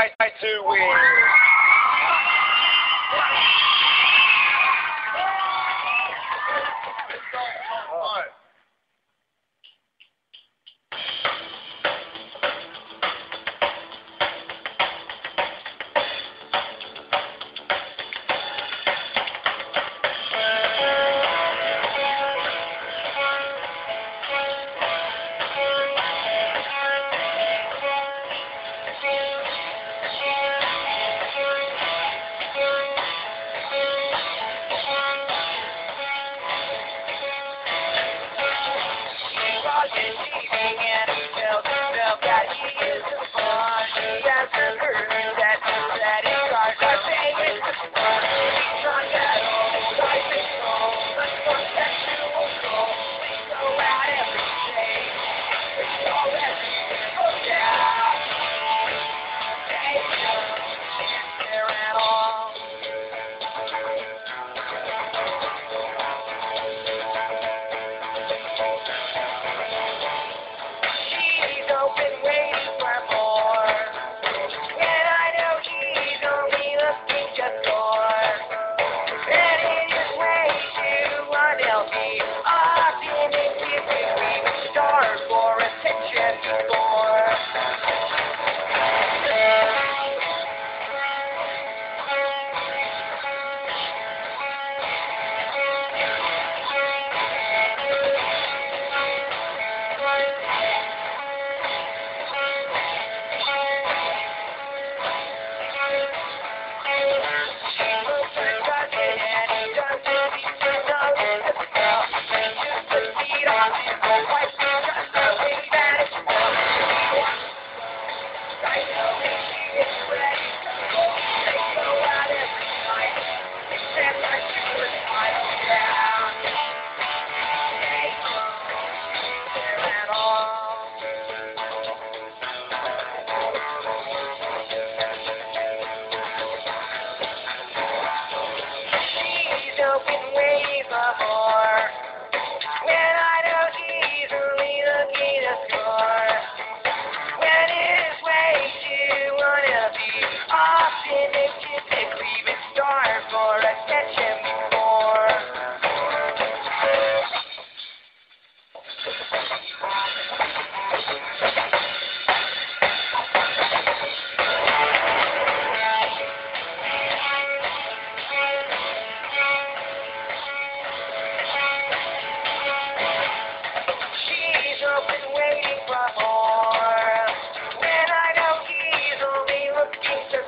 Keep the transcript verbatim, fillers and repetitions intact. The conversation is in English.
I, I do win. Waiting for more. When I know he's only looking to